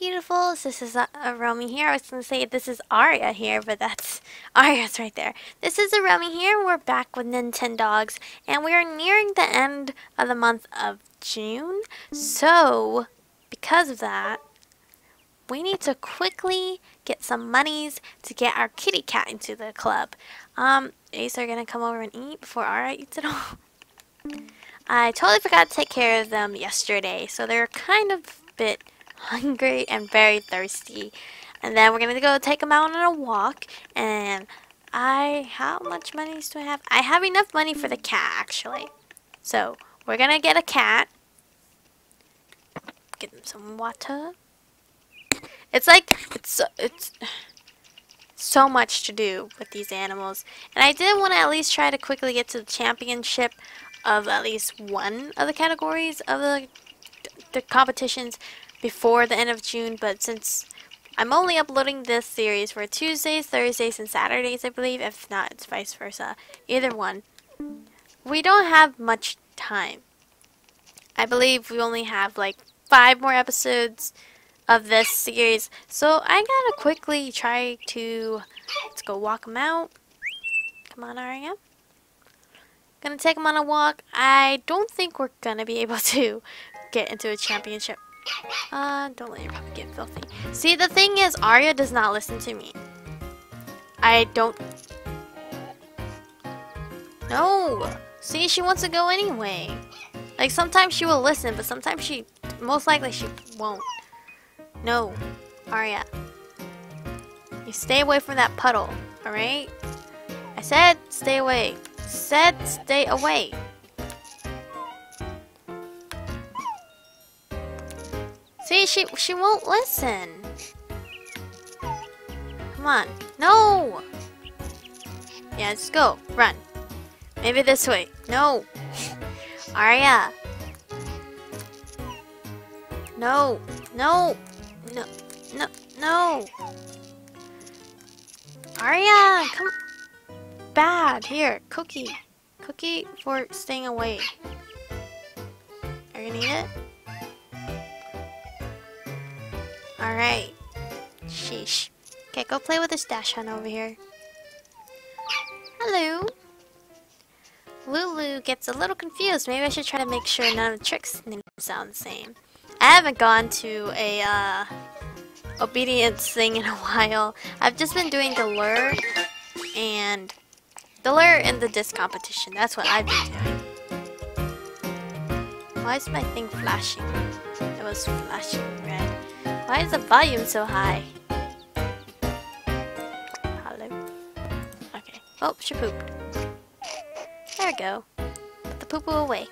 beautifuls. This is a Romy here. I was going to say this is Aria here, but that's Aria's right there. This is a Romy here. We're back with Nintendogs, and we are nearing the end of the month of June. So, because of that, we need to quickly get some monies to get our kitty cat into the club. Ace are going to come over and eat before Aria eats it all. I totally forgot to take care of them yesterday, so they're kind of a bit hungry and very thirsty. And then we're going to go take them out on a walk. And how much money do I have? I have enough money for the cat, actually. So, we're going to get a cat. Get them some water. It's like, it's so much to do with these animals. And I did want to at least try to quickly get to the championship of at least one of the categories of the competitions before the end of June, but since I'm only uploading this series for Tuesdays, Thursdays, and Saturdays, I believe. If not, it's vice versa. Either one. We don't have much time. I believe we only have like 5 more episodes of this series, so I gotta quickly try to... Let's go walk them out. Come on, Aria. Gonna take them on a walk. I don't think we're gonna be able to get into a championship. Don't let your puppy get filthy. See, the thing is, Aria does not listen to me. I don't... No! See, she wants to go anyway. Like, sometimes she will listen, but sometimes she... Most likely she won't. No. Aria. You stay away from that puddle, alright? I said stay away. Said stay away. See, she won't listen. Come on. No! Yeah, let's go. Run. Maybe this way. No. Aria. No. No. No. No. No. Aria, come bad. Here, cookie. Cookie for staying away. Are you gonna eat it? Alright. Sheesh. Okay, go play with this Dachshund over here. Hello. Lulu gets a little confused. Maybe I should try to make sure none of the tricks sound the same. I haven't gone to a obedience thing in a while. I've just been doing the lure and... The lure and the disc competition, that's what I've been doing. Why is my thing flashing? It was flashing red. Why is the volume so high? Hello. Okay. Oh, she pooped. There we go. Put the poo-poo away.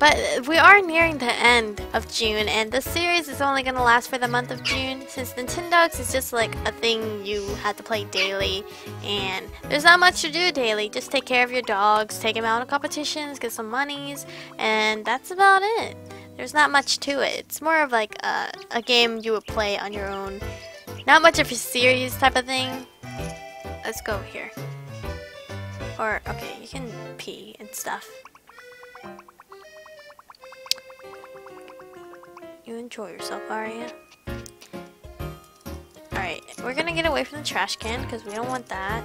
But we are nearing the end of June, and this series is only going to last for the month of June, since Nintendogs is just like a thing you have to play daily, and there's not much to do daily. Just take care of your dogs, take them out on competitions, get some monies, and that's about it. There's not much to it. It's more of like a game you would play on your own. Not much of a series type of thing. Let's go here. Or, okay, you can pee and stuff. You enjoy yourself, Aria. Alright, we're gonna get away from the trash can because we don't want that.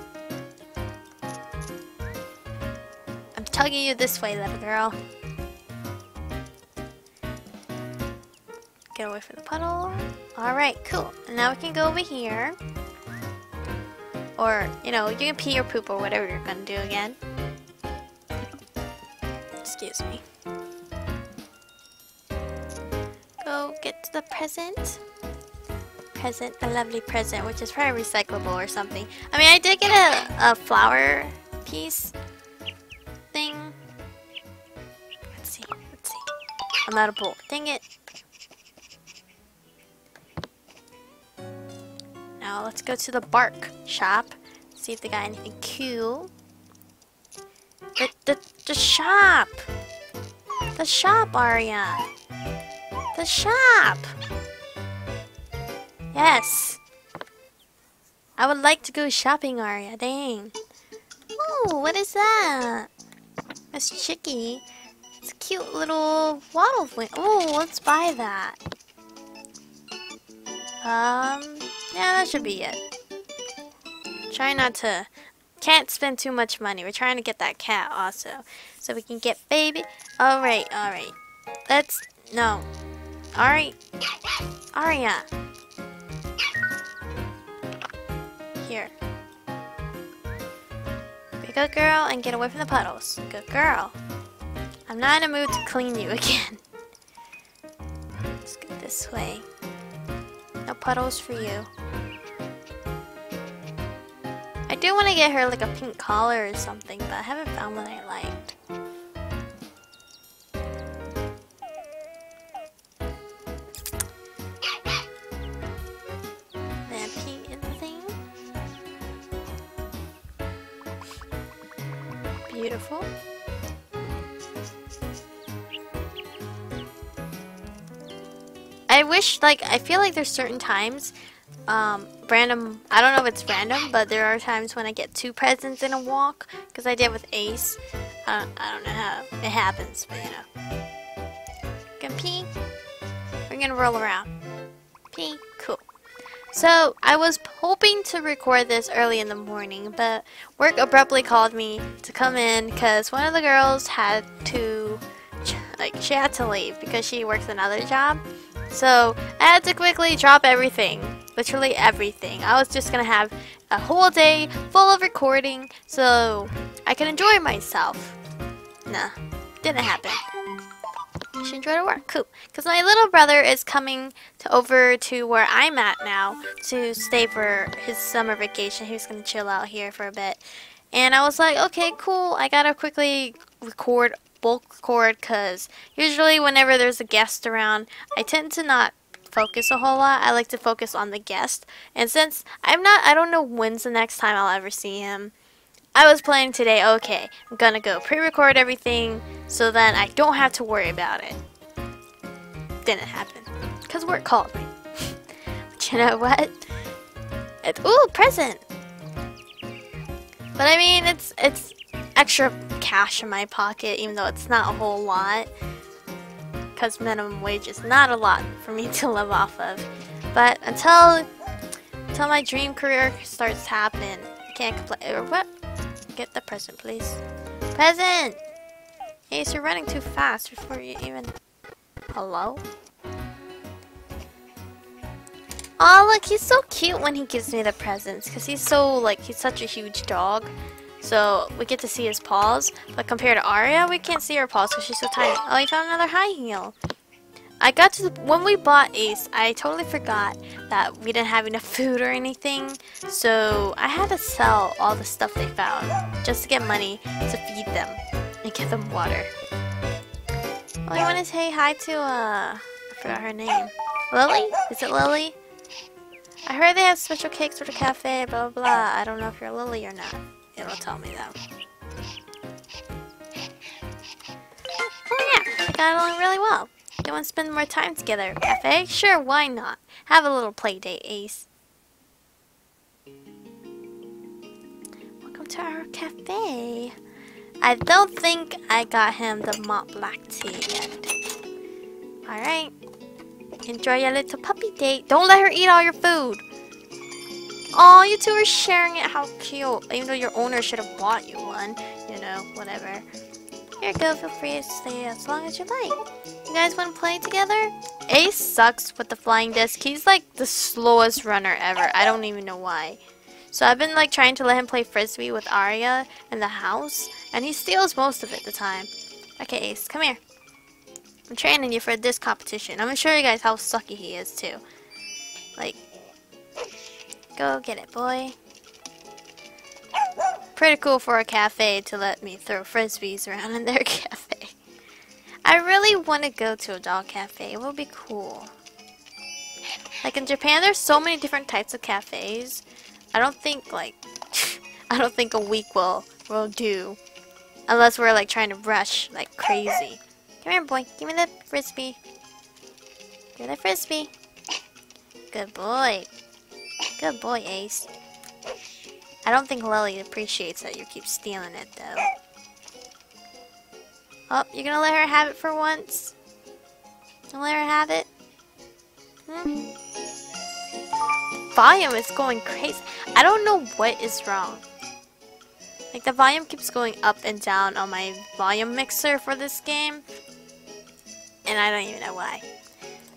I'm tugging you this way, little girl. Get away from the puddle. Alright, cool. And now we can go over here. Or, you know, you can pee or poop or whatever you're gonna do again. Excuse me. Get to the present. A lovely present, which is probably recyclable or something. I mean, I did get a flower piece thing. Let's see. I'm out of bowl. Dang it. Now let's go to the bark shop. See if they got anything cool. The shop. The shop, Aria. The shop! Yes! I would like to go shopping, Aria. Dang. Ooh, what is that? Miss Chicky. It's cute little waddle thing. Oh, let's buy that. Yeah, that should be it. Try not to... Can't spend too much money. We're trying to get that cat also. So we can get baby. Alright, alright. Let's... No. Alright. Aria. Here. Be a good girl and get away from the puddles. Good girl. I'm not in a mood to clean you again. Let's go this way. No puddles for you. I do want to get her like a pink collar or something, but I haven't found one I liked. That pink thing. Beautiful. I wish, like, I feel like there's certain times random, I don't know if it's random, but there are times when I get two presents in a walk, because I did with Ace. I don't know how it happens, but you know. Gonna pee. We're gonna roll around. Pee. Cool. So, I was hoping to record this early in the morning, but work abruptly called me to come in, because one of the girls had to, like, she had to leave, because she works another job. So, I had to quickly drop everything. Literally everything. I was just gonna have a whole day full of recording so I can enjoy myself. Nah, didn't happen. I should enjoy the work. Cool. Because my little brother is coming over to where I'm at now to stay for his summer vacation. He was gonna chill out here for a bit. And I was like, okay, cool. I gotta quickly record, bulk record, because usually whenever there's a guest around, I tend to not focus a whole lot. I like to focus on the guest, and since I don't know when's the next time I'll ever see him, I was planning today, okay, I'm gonna go pre-record everything so then I don't have to worry about it. Didn't happen because work called me. But you know what, it's ooh, present. But I mean, it's extra cash in my pocket, even though it's not a whole lot, because minimum wage is not a lot for me to live off of. But until my dream career starts to happen, I can't complain. Or what? Get the present, please. Present! Ace, you're running too fast before you even... Hello? Aw, look, he's so cute when he gives me the presents, because he's so, like, he's such a huge dog. So we get to see his paws, but compared to Aria, we can't see her paws because she's so tiny. Oh, I found another high heel. I got to the, when we bought Ace, I totally forgot that we didn't have enough food or anything. So I had to sell all the stuff they found just to get money to feed them and get them water. Oh, I want to say hi to, I forgot her name. Lily? Is it Lily? I heard they have special cakes for the cafe, blah, blah, blah. I don't know if you're Lily or not. It'll tell me though. Oh yeah, we got along really well. You want to spend more time together, Cafe? Sure, why not? Have a little play date, Ace. Welcome to our cafe. I don't think I got him the malt black tea yet. Alright. Enjoy your little puppy date. Don't let her eat all your food. Oh, you two are sharing it. How cute. Even though your owner should have bought you one. You know, whatever. Here you go. Feel free to stay as long as you like. You guys want to play together? Ace sucks with the flying disc. He's like the slowest runner ever. I don't even know why. So I've been like trying to let him play frisbee with Aria in the house. And he steals most of it the time. Okay, Ace. Come here. I'm training you for this competition. I'm going to show you guys how sucky he is too. Like... Go get it, boy. Pretty cool for a cafe to let me throw frisbees around in their cafe. I really want to go to a dog cafe. It will be cool. Like in Japan, there's so many different types of cafes. I don't think like a week will do, unless we're like trying to rush like crazy. Come here, boy. Give me the frisbee. Give me the frisbee. Good boy. Good boy, Ace. I don't think Lily appreciates that you keep stealing it, though. Oh, you're gonna let her have it for once? Don't let her have it? Volume is going crazy. I don't know what is wrong. Like, the volume keeps going up and down on my volume mixer for this game. And I don't even know why.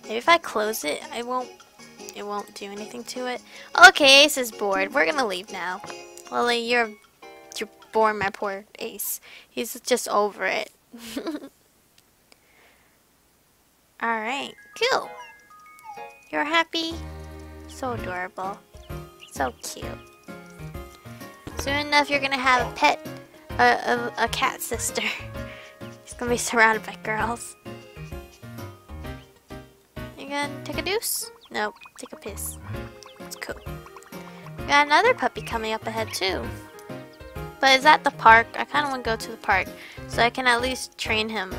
Maybe if I close it, it won't do anything to it. Okay, Ace is bored. We're gonna leave now. Lily, you're boring my poor Ace. He's just over it. Alright, cool. You're happy? So adorable. So cute. Soon enough, you're gonna have a pet, a cat sister. He's gonna be surrounded by girls. You gonna take a deuce? Nope, take a piss. That's cool. We got another puppy coming up ahead too. But is that the park? I kinda wanna go to the park so I can at least train him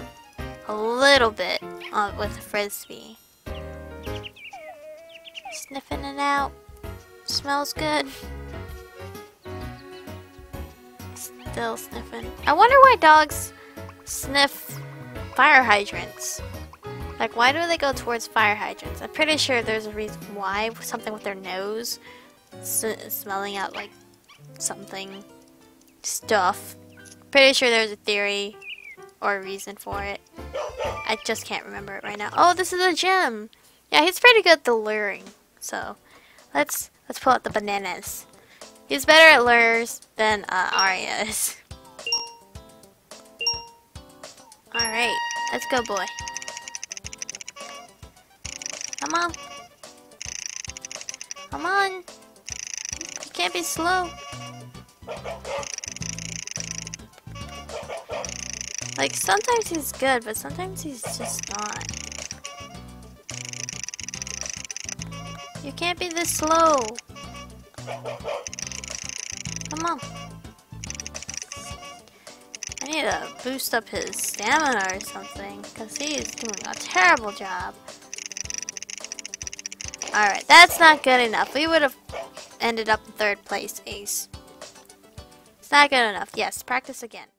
a little bit with a frisbee. Sniffing it out. Smells good. Still sniffing. I wonder why dogs sniff fire hydrants. Like, why do they go towards fire hydrants? I'm pretty sure there's a reason why. Something with their nose smelling out, like, something. Stuff. Pretty sure there's a theory or a reason for it. I just can't remember it right now. Oh, this is a gym! Yeah, he's pretty good at the luring. So, let's pull out the bananas. He's better at lures than Aria is. Alright, let's go, boy. Come on. Come on. You can't be slow. Like, sometimes he's good, but sometimes he's just not. You can't be this slow. Come on. I need to boost up his stamina or something, because he is doing a terrible job. Alright, that's not good enough. We would have ended up in third place, Ace. It's not good enough. Yes, practice again.